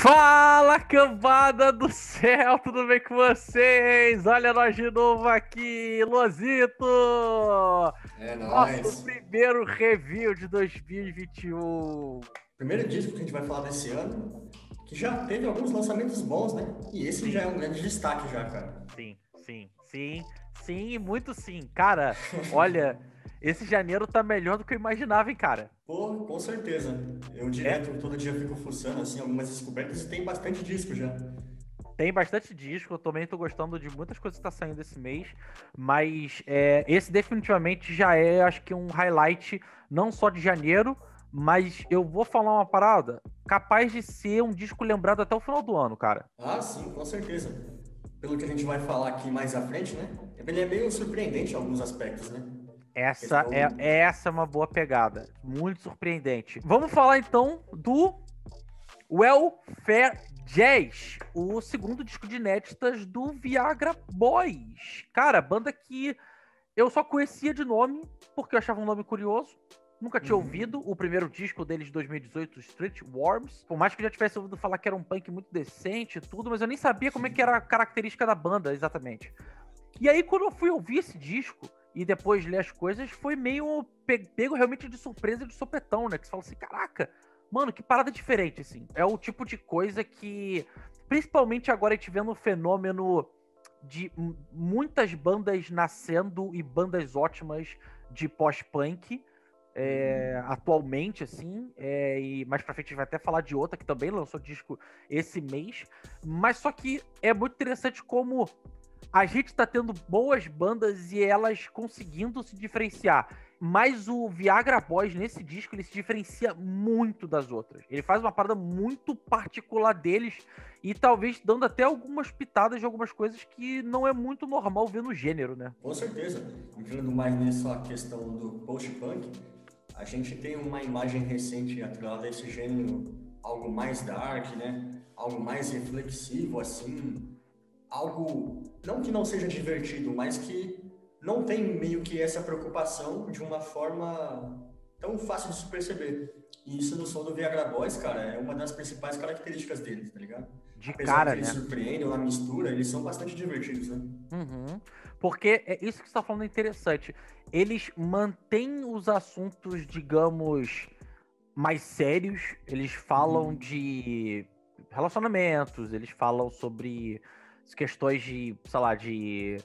Fala, cambada do céu, tudo bem com vocês? Olha nós de novo aqui, Lozito! É nóis! Nosso primeiro review de 2021. Primeiro disco que a gente vai falar desse ano, que já teve alguns lançamentos bons, né? E esse já é um grande destaque já, cara. Sim, muito sim. Cara, olha... Esse janeiro tá melhor do que eu imaginava, hein, cara? Pô, com certeza. Eu direto, todo dia fico fuçando, assim, algumas descobertas e tem bastante disco já. Tem bastante disco, eu também tô gostando de muitas coisas que tá saindo esse mês, mas esse definitivamente já é, acho que, um highlight não só de janeiro, mas eu vou falar uma parada capaz de ser um disco lembrado até o final do ano, cara. Ah, sim, com certeza. Pelo que a gente vai falar aqui mais à frente, né? Ele é meio surpreendente em alguns aspectos, né? Essa é uma boa pegada, muito surpreendente. Vamos falar então do Welfare Jazz, o segundo disco de inéditas do Viagra Boys. Cara, banda que eu só conhecia de nome, porque eu achava um nome curioso. Nunca tinha ouvido o primeiro disco deles de 2018, Street Worms. Por mais que eu já tivesse ouvido falar que era um punk muito decente e tudo, mas eu nem sabia como é que era a característica da banda, exatamente. E aí, quando eu fui ouvir esse disco... E depois ler as coisas, foi meio pego realmente de surpresa, de sopetão, né? Que você fala assim, caraca, mano, que parada diferente, assim. É o tipo de coisa que, principalmente agora a gente vendo o fenômeno de muitas bandas nascendo e bandas ótimas de pós-punk atualmente, assim. E mais pra frente a gente vai até falar de outra que também lançou disco esse mês. Mas só que é muito interessante como... A gente tá tendo boas bandas e elas conseguindo se diferenciar. Mas o Viagra Boys, nesse disco, ele se diferencia muito das outras. Ele faz uma parada muito particular deles e talvez dando até algumas pitadas de algumas coisas que não é muito normal ver no gênero, né? Com certeza. Entrando mais nessa questão do post-punk, a gente tem uma imagem recente atrelada a esse gênero, algo mais dark, né? Algo mais reflexivo, assim... Algo, não que não seja divertido, mas que não tem meio que essa preocupação de uma forma tão fácil de se perceber. E isso no som do Viagra Boys, cara, é uma das principais características deles, tá ligado? De apesar cara, que eles surpreendem, uma mistura, eles são bastante divertidos, né? Uhum. Porque é isso que você tá falando é interessante. Eles mantêm os assuntos, digamos, mais sérios. Eles falam de relacionamentos, eles falam sobre... questões de, sei lá, de...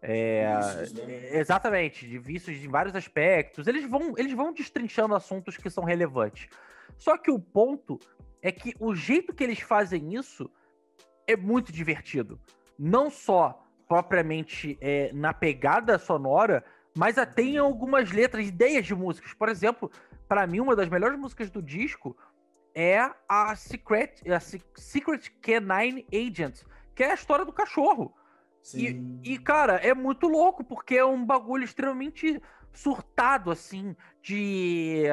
vícios, né? Exatamente, de vícios de vários aspectos. Eles vão destrinchando assuntos que são relevantes. Só que o ponto é que o jeito que eles fazem isso é muito divertido. Não só propriamente na pegada sonora, mas até em algumas letras, ideias de músicas. Por exemplo, para mim, uma das melhores músicas do disco é a Secret Canine Agent, que é a história do cachorro. Sim. E, cara, é muito louco, porque é um bagulho extremamente surtado, assim, de...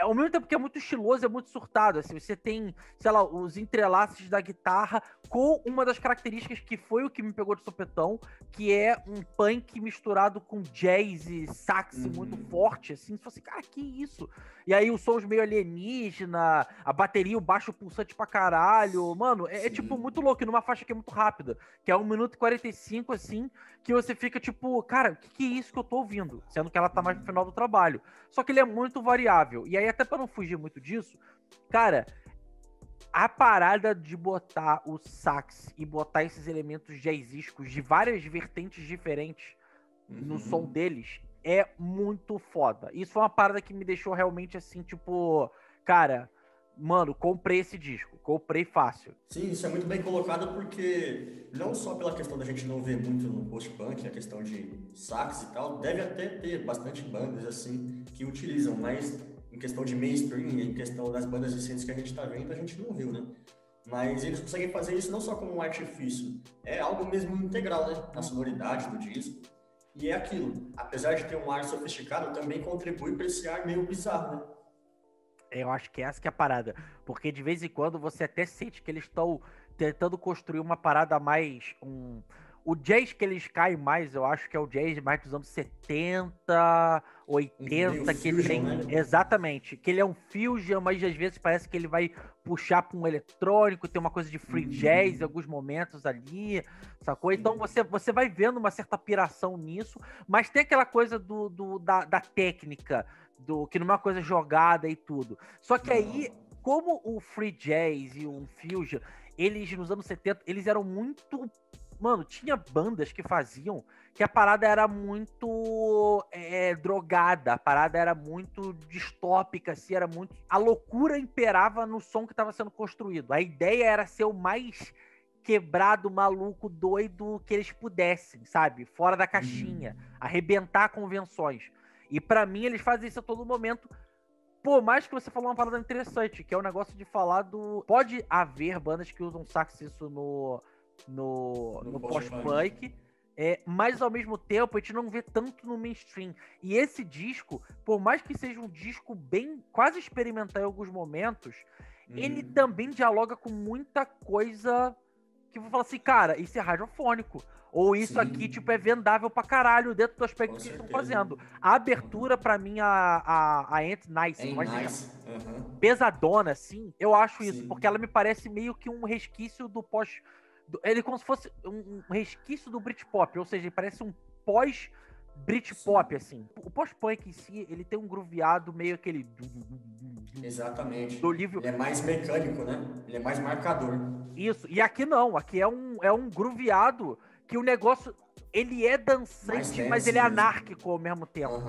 ao mesmo tempo que é muito estiloso, é muito surtado, assim, você tem, sei lá, os entrelaços da guitarra com uma das características que foi o que me pegou de sopetão, que é um punk misturado com jazz e sax muito forte, assim, você fala assim, cara, que isso? E aí os sons meio alienígena, a bateria, o baixo pulsante pra caralho, mano, é tipo muito louco, numa faixa que é muito rápida, que é 1 minuto e 45, assim, que você fica tipo, cara, o que é isso que eu tô ouvindo? Sendo que ela tá mais no final do trabalho. Só que ele é muito variável, e aí até pra não fugir muito disso, cara, a parada de botar o sax e botar esses elementos jazzísticos de várias vertentes diferentes no som deles é muito foda. Isso foi uma parada que me deixou realmente assim, tipo, cara, mano, comprei esse disco, comprei fácil. Sim, isso é muito bem colocado porque não só pela questão da gente não ver muito no post-punk, a questão de sax e tal, deve até ter bastante bandas assim que utilizam, mas... Em questão de mainstream, em questão das bandas recentes que a gente tá vendo, a gente não viu, né? Mas eles conseguem fazer isso não só como um artifício, é algo mesmo integral, né? Na sonoridade do disco. E é aquilo, apesar de ter um ar sofisticado, também contribui para esse ar meio bizarro, né? Eu acho que essa que é a parada, porque de vez em quando você até sente que eles estão tentando construir uma parada mais... O jazz que eles caem mais, eu acho que é o jazz mais dos anos 70, 80, que ele tem... Né? Exatamente. Que ele é um fusion, mas às vezes parece que ele vai puxar para um eletrônico, tem uma coisa de free jazz em alguns momentos ali, sacou? Então você vai vendo uma certa piração nisso, mas tem aquela coisa da técnica, que não é uma coisa jogada e tudo. Só que aí, como o free jazz e o fusion, eles nos anos 70, eles eram muito... Mano, tinha bandas que faziam que a parada era muito drogada, a parada era muito distópica, assim, era muito... A loucura imperava no som que estava sendo construído. A ideia era ser o mais quebrado, maluco, doido que eles pudessem, sabe? Fora da caixinha, arrebentar convenções. E pra mim, eles fazem isso a todo momento. Pô, mais que você falou uma parada interessante, que é o negócio de falar do... Pode haver bandas que usam sax isso no post-punk, mas ao mesmo tempo a gente não vê tanto no mainstream. E esse disco, por mais que seja um disco bem quase experimental em alguns momentos, ele também dialoga com muita coisa que eu vou falar assim, cara, isso é radiofônico, ou isso aqui tipo é vendável pra caralho dentro do aspecto com que eles estão fazendo. A abertura, pra mim, a Ain't Nice, pesadona, assim, eu acho isso, porque ela me parece meio que um resquício do pós... Ele é como se fosse um resquício do Britpop, ou seja, ele parece um pós-Britpop, assim. O pós-punk em si, ele tem um grooveado meio aquele... Exatamente. Do livro. Ele é mais mecânico, né? Ele é mais marcador. Isso. E aqui não. Aqui é um grooveado que o negócio... Ele é dançante, mas ele é anárquico ao mesmo tempo.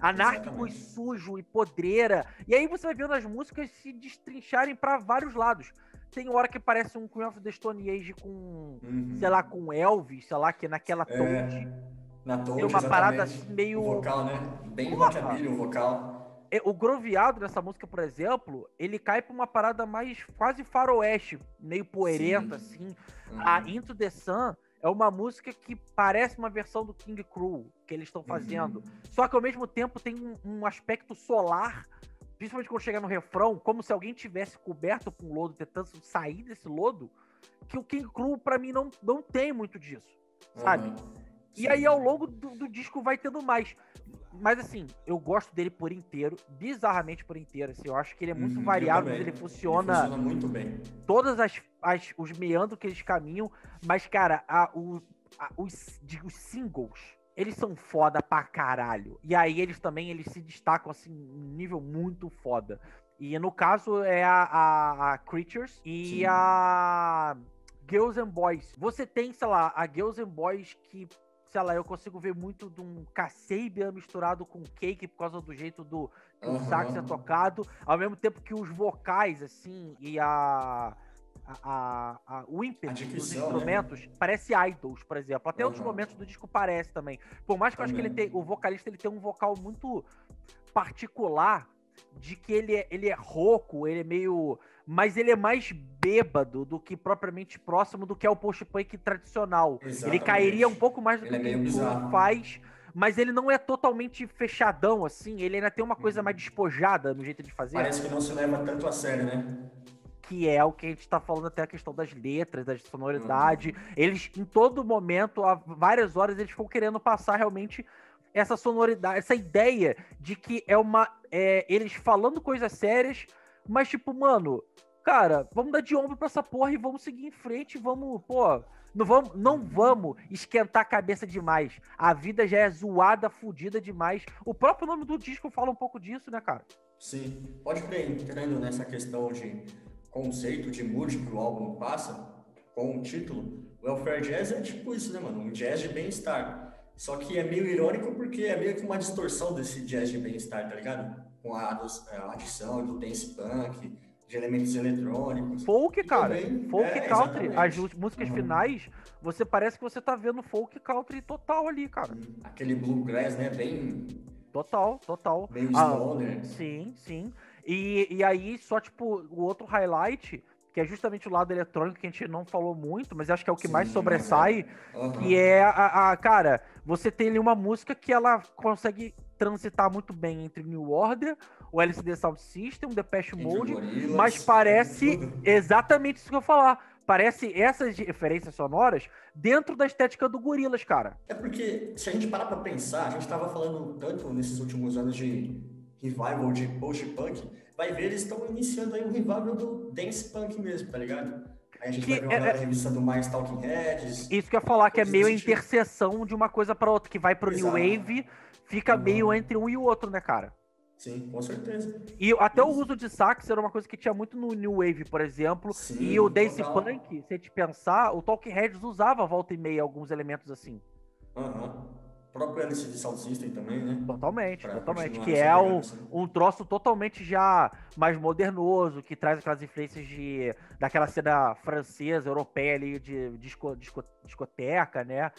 Anárquico e sujo e podreira. E aí você vai vendo as músicas se destrincharem para vários lados. Tem hora que parece um Queen of the Stone Age com, sei lá, com Elvis, sei lá, que naquela tonte. Na tonte, tem uma parada meio... O vocal, né? Bem rockabilly o vocal. O groveado nessa música, por exemplo, ele cai pra uma parada mais quase faroeste, meio poerenta, assim. A Into The Sun é uma música que parece uma versão do King Krule, que eles estão fazendo. Só que ao mesmo tempo tem um aspecto solar, principalmente quando chega no refrão, como se alguém tivesse coberto com um lodo, tentando sair desse lodo, que o King Krule, pra mim, não tem muito disso, sabe? E aí, ao longo do disco, vai tendo mais. Mas, assim, eu gosto dele por inteiro, bizarramente por inteiro, assim, eu acho que ele é muito variado, mas ele funciona muito bem. Todas os meandros que eles caminham, mas, cara, os singles... Eles são foda pra caralho. E aí eles se destacam, assim, um nível muito foda. E no caso é a Creatures e a Girls and Boys. Você tem, sei lá, a Girls and Boys que, sei lá, eu consigo ver muito de um Kasabian misturado com Cake por causa do jeito do sax é tocado. Ao mesmo tempo que os vocais, assim, e o ímpeto dos instrumentos, né? Parece Idols, por exemplo. Até outros momentos do disco parece também. Por mais que eu acho que o vocalista ele tem um vocal muito particular, de que ele é rouco, ele é meio... Mas ele é mais bêbado do que propriamente próximo do que é o post-punk tradicional. Exatamente. Ele cairia um pouco mais do que o Krule faz, mas ele não é totalmente fechadão, assim. Ele ainda tem uma coisa mais despojada no jeito de fazer. Parece que não se leva tanto a sério, né? Que é o que a gente tá falando, até a questão das letras, da sonoridade. Eles, em todo momento, há várias horas, eles ficam querendo passar realmente essa sonoridade, essa ideia de que é uma... eles falando coisas sérias, mas tipo, mano, cara, vamos dar de ombro pra essa porra e vamos seguir em frente, vamos, pô... Não vamos esquentar a cabeça demais. A vida já é zoada, fodida demais. O próprio nome do disco fala um pouco disso, né, cara? Sim. Pode crer, entrando nessa questão de conceito de mood que o álbum passa, com o título, Welfare Jazz é tipo isso, né, mano? Um jazz de bem-estar. Só que é meio irônico porque é meio que uma distorção desse jazz de bem-estar, tá ligado? Com a adição do dance punk, de elementos eletrônicos. Folk, cara. Também, folk country. Exatamente. As músicas finais, você parece que você tá vendo folk country total ali, cara. Aquele bluegrass, né? Bem... Total. Meio stoner. Sim. E aí, só tipo, o outro highlight, que é justamente o lado eletrônico, que a gente não falou muito, mas acho que é o que mais sobressai, que é cara, você tem ali uma música que ela consegue transitar muito bem entre New Order, o LCD Soundsystem, o Depeche Mode, mas parece exatamente isso que eu ia falar. Parece essas referências sonoras dentro da estética do Gorillaz, cara. É porque, se a gente parar pra pensar, a gente tava falando tanto nesses últimos anos de revival de post-punk, vai ver, eles estão iniciando aí um revival do dance punk mesmo, tá ligado? Aí a gente vai ver uma revista do mais Talking Heads. Isso que eu ia falar, que é meio a interseção de uma coisa pra outra, que vai pro Exato. New Wave, fica meio entre um e o outro, né, cara? Sim, com certeza. E até o uso de sax era uma coisa que tinha muito no New Wave, por exemplo. Sim, e o dance punk, se a gente pensar, o Talking Heads usava volta e meia alguns elementos assim. O próprio LCD Soundsystem também, né? Totalmente. Que é um troço totalmente já mais modernoso, que traz aquelas influências daquela cena francesa, europeia ali, de discoteca, né?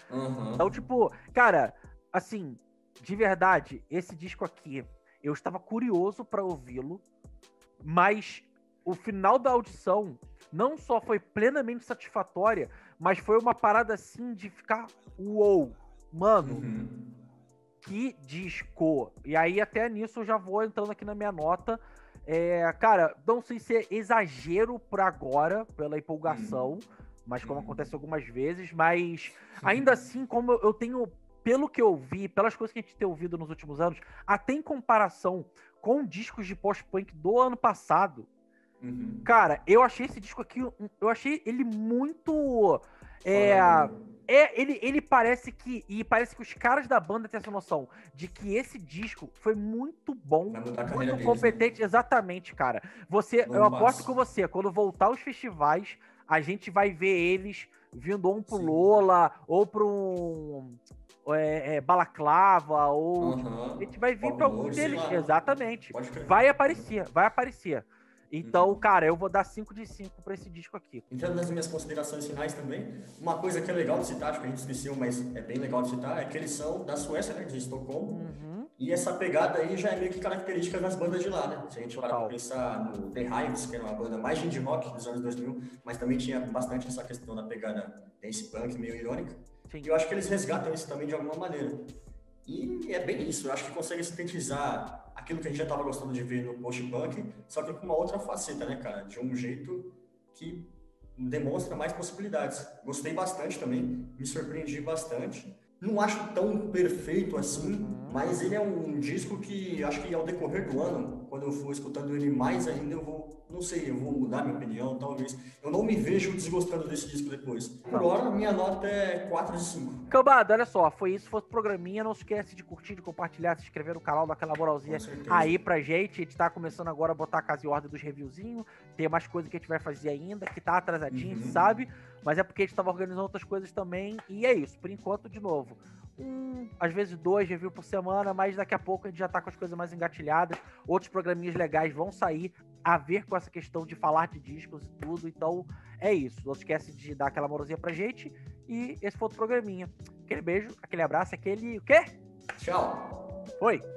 Então, tipo, cara, assim, de verdade, esse disco aqui, eu estava curioso para ouvi-lo, mas o final da audição não só foi plenamente satisfatória, mas foi uma parada assim de ficar uou, mano, que disco! E aí até nisso eu já vou entrando aqui na minha nota. Cara, não sei se é exagero para agora, pela empolgação, mas como acontece algumas vezes, mas ainda assim, como eu tenho... Pelo que eu vi, pelas coisas que a gente tem ouvido nos últimos anos, até em comparação com discos de post-punk do ano passado, cara, eu achei esse disco aqui, eu achei ele muito... Ele parece que... E parece que os caras da banda têm essa noção de que esse disco foi muito bom, muito competente. Exatamente, cara. Eu aposto com você, quando voltar aos festivais, a gente vai ver eles vindo ou pro Lola, ou pro... Balaclava, ou a gente vai vir para algum deles, exatamente, vai aparecer, então cara, eu vou dar 5 de 5 para esse disco aqui. Entrando nas minhas considerações finais também, uma coisa que é legal de citar, acho que a gente esqueceu, mas é bem legal de citar, é que eles são da Suécia, né, de Estocolmo, e essa pegada aí já é meio que característica das bandas de lá, né? Se a gente parar pra pensar no The Hives, que era uma banda mais indie rock dos anos 2000, mas também tinha bastante essa questão da pegada dance punk meio irônica. E eu acho que eles resgatam isso também de alguma maneira. E é bem isso, eu acho que consegue sintetizar aquilo que a gente já estava gostando de ver no post-punk, só que com uma outra faceta, né, cara? De um jeito que demonstra mais possibilidades. Gostei bastante também, me surpreendi bastante. Não acho tão perfeito assim, mas ele é um disco que acho que ao decorrer do ano, quando eu for escutando ele mais ainda, eu vou mudar minha opinião, talvez. Eu não me vejo desgostando desse disco depois. Por hora, minha nota é 4 de 5. Cambada, olha só, foi o programinha. Não se esquece de curtir, de compartilhar, de se inscrever no canal, dar aquela moralzinha aí pra gente. A gente tá começando agora a botar a casa em ordem dos reviewzinhos. Tem mais coisa que a gente vai fazer ainda, que tá atrasadinho, sabe? Mas é porque a gente tava organizando outras coisas também. E é isso, por enquanto, de novo. Às vezes 2 reviews por semana, mas daqui a pouco a gente já tá com as coisas mais engatilhadas. Outros programinhas legais vão sair a ver com essa questão de falar de discos e tudo. Então é isso, não esquece de dar aquela moralzinha pra gente. E esse foi outro programinha. Aquele beijo, aquele abraço, aquele... o quê? Tchau. Foi.